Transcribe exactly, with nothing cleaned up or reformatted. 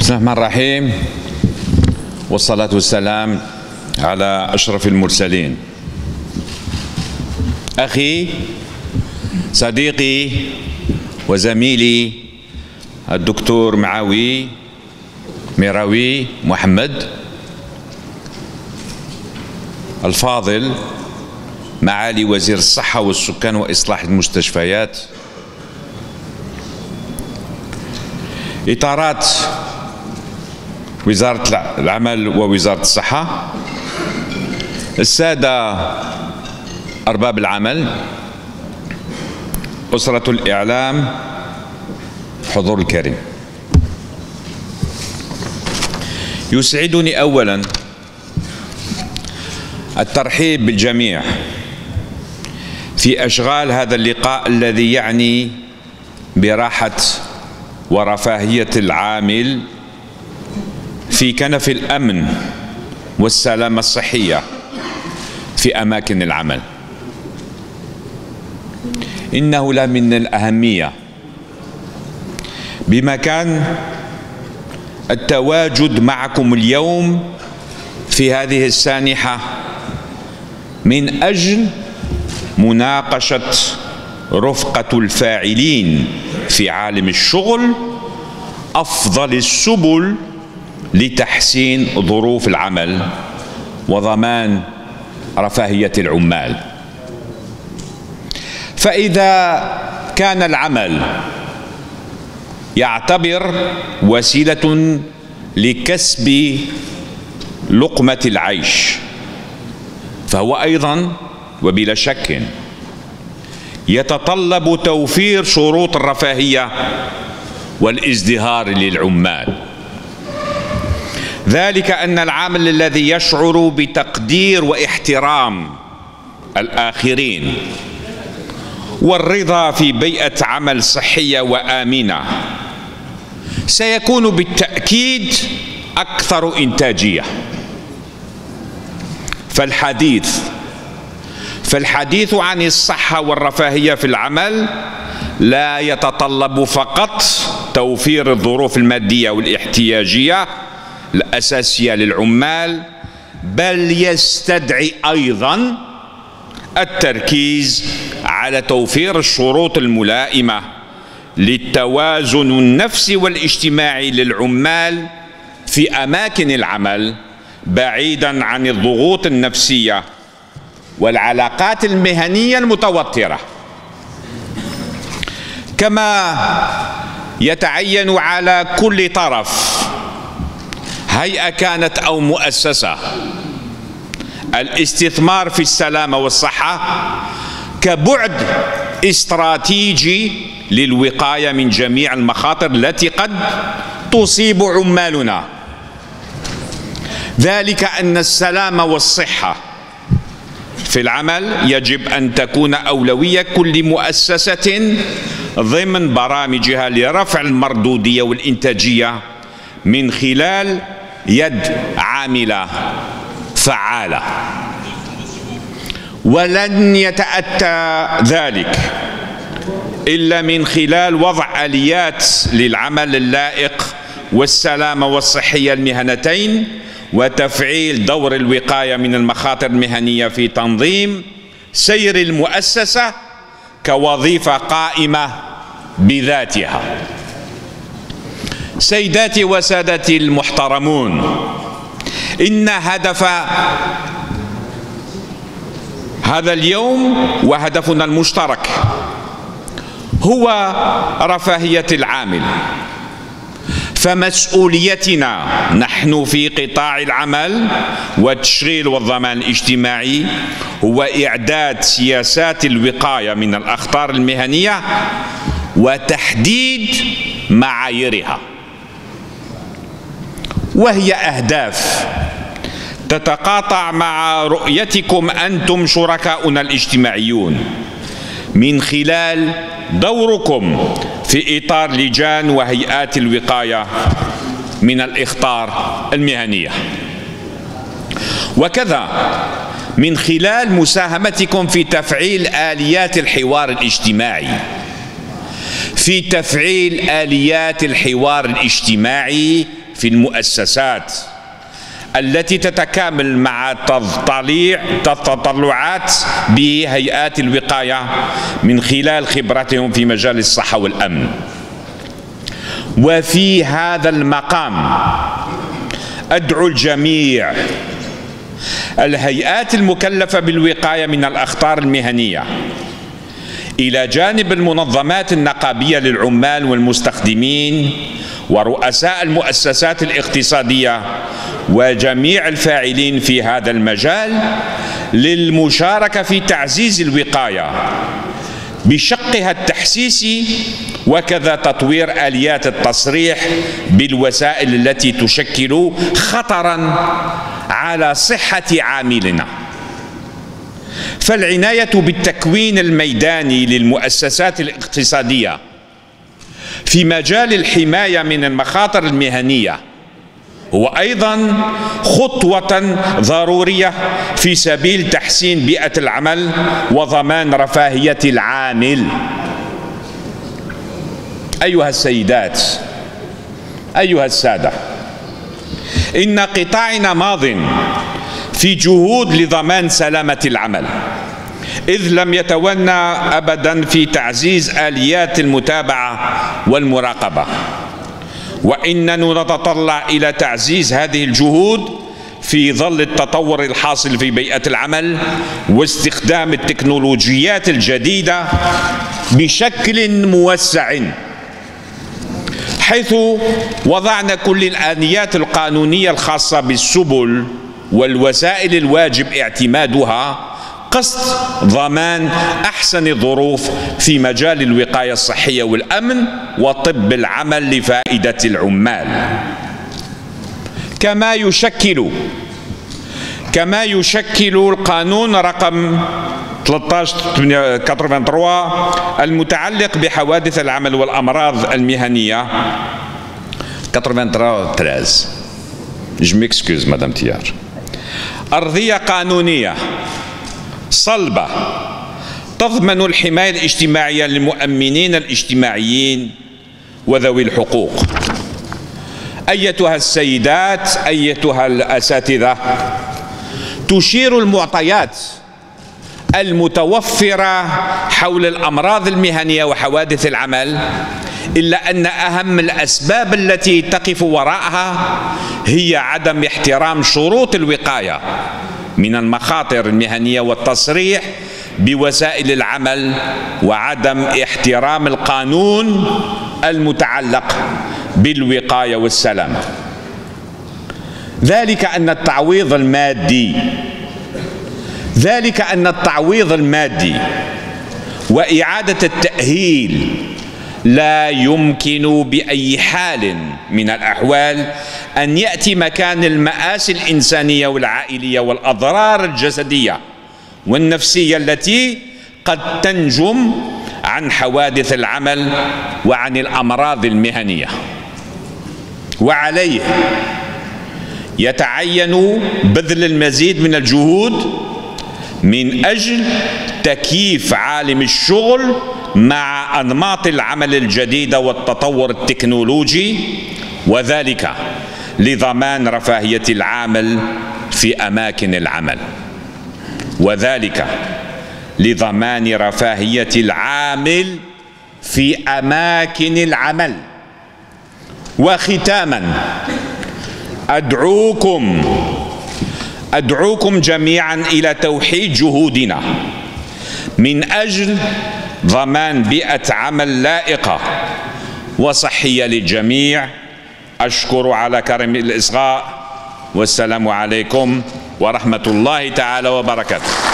بسم الله الرحمن الرحيم، والصلاة والسلام على أشرف المرسلين. أخي صديقي وزميلي الدكتور معاوي ميراوي محمد الفاضل، معالي وزير الصحة والسكان وإصلاح المستشفيات، إطارات وزارة العمل ووزارة الصحة، السادة أرباب العمل، أسرة الإعلام، حضور الكريم. يسعدني أولا الترحيب بالجميع في أشغال هذا اللقاء الذي يعني براحة ورفاهية العامل في كنف الأمن والسلامة الصحية في أماكن العمل. إنه لمن الأهمية بمكان التواجد معكم اليوم في هذه السانحة من أجل مناقشة رفقة الفاعلين في عالم الشغل أفضل السبل لتحسين ظروف العمل وضمان رفاهية العمال. فإذا كان العمل يعتبر وسيلة لكسب لقمة العيش، فهو أيضا وبلا شك يتطلب توفير شروط الرفاهية والازدهار للعمال، ذلك أن العامل الذي يشعر بتقدير واحترام الآخرين والرضا في بيئة عمل صحية وآمنة سيكون بالتأكيد أكثر إنتاجية. فالحديث فالحديث عن الصحة والرفاهية في العمل لا يتطلب فقط توفير الظروف المادية والاحتياجية الأساسية للعمال، بل يستدعي أيضا التركيز على توفير الشروط الملائمة للتوازن النفسي والاجتماعي للعمال في أماكن العمل، بعيدا عن الضغوط النفسية والعلاقات المهنية المتوترة. كما يتعين على كل طرف، هيئة كانت أو مؤسسة، الاستثمار في السلامة والصحة كبعد استراتيجي للوقاية من جميع المخاطر التي قد تصيب عمالنا، ذلك أن السلامة والصحة في العمل يجب أن تكون أولوية كل مؤسسة ضمن برامجها لرفع المردودية والإنتاجية من خلال يد عاملة فعالة. ولن يتأتى ذلك إلا من خلال وضع آليات للعمل اللائق والسلامة والصحية المهنتين، وتفعيل دور الوقاية من المخاطر المهنية في تنظيم سير المؤسسة كوظيفة قائمة بذاتها. سيداتي وسادتي المحترمون، إن هدف هذا اليوم وهدفنا المشترك هو رفاهية العامل، فمسؤوليتنا نحن في قطاع العمل والتشغيل والضمان الاجتماعي هو إعداد سياسات الوقاية من الأخطار المهنية وتحديد معاييرها، وهي أهداف تتقاطع مع رؤيتكم أنتم شركاؤنا الاجتماعيون من خلال دوركم في إطار لجان وهيئات الوقاية من الإخطار المهنية، وكذا من خلال مساهمتكم في تفعيل آليات الحوار الاجتماعي في تفعيل آليات الحوار الاجتماعي في المؤسسات التي تتكامل مع تطلعات بهيئات الوقاية من خلال خبرتهم في مجال الصحة والأمن. وفي هذا المقام أدعو الجميع الهيئات المكلفة بالوقاية من الأخطار المهنية إلى جانب المنظمات النقابية للعمال والمستخدمين ورؤساء المؤسسات الاقتصادية وجميع الفاعلين في هذا المجال للمشاركة في تعزيز الوقاية بشقها التحسيسي وكذا تطوير آليات التصريح بالوسائل التي تشكل خطراً على صحة عاملنا. فالعناية بالتكوين الميداني للمؤسسات الاقتصادية في مجال الحماية من المخاطر المهنية وأيضا خطوة ضرورية في سبيل تحسين بيئة العمل وضمان رفاهية العامل. أيها السيدات، أيها السادة، إن قطاعنا ماضٍ في جهود لضمان سلامة العمل، إذ لم يتونى أبدا في تعزيز آليات المتابعة والمراقبة، وإننا نتطلع إلى تعزيز هذه الجهود في ظل التطور الحاصل في بيئة العمل واستخدام التكنولوجيات الجديدة بشكل موسع، حيث وضعنا كل الآليات القانونية الخاصة بالسبل والوسائل الواجب اعتمادها قصد ضمان أحسن الظروف في مجال الوقاية الصحية والأمن وطب العمل لفائدة العمال. كما يشكل كما يشكل القانون رقم ثلاثة عشر ثمانية ثمانية ثلاثة المتعلق بحوادث العمل والأمراض المهنية ثمانية ثلاثة ثلاثة Je m'excuse Madame Thiard. أرضية قانونية صلبة تضمن الحماية الاجتماعية للمؤمنين الاجتماعيين وذوي الحقوق. أيتها السيدات، أيتها الأساتذة، تشير المعطيات المتوفرة حول الأمراض المهنية وحوادث العمل إلا أن أهم الأسباب التي تقف وراءها هي عدم احترام شروط الوقاية من المخاطر المهنية والتصريح بوسائل العمل وعدم احترام القانون المتعلق بالوقاية والسلامة. ذلك أن التعويض المادي ذلك أن التعويض المادي وإعادة التأهيل لا يمكن بأي حال من الأحوال أن يأتي مكان المآسي الإنسانية والعائلية والأضرار الجسدية والنفسية التي قد تنجم عن حوادث العمل وعن الأمراض المهنية. وعليه يتعين بذل المزيد من الجهود من أجل تكييف عالم الشغل مع أنماط العمل الجديدة والتطور التكنولوجي، وذلك لضمان رفاهية العامل في أماكن العمل، وذلك لضمان رفاهية العامل في أماكن العمل. وختاما أدعوكم أدعوكم جميعا إلى توحيد جهودنا من أجل ضمان بيئة عمل لائقة وصحية للجميع. أشكر على كرم الإصغاء، والسلام عليكم ورحمة الله تعالى وبركاته.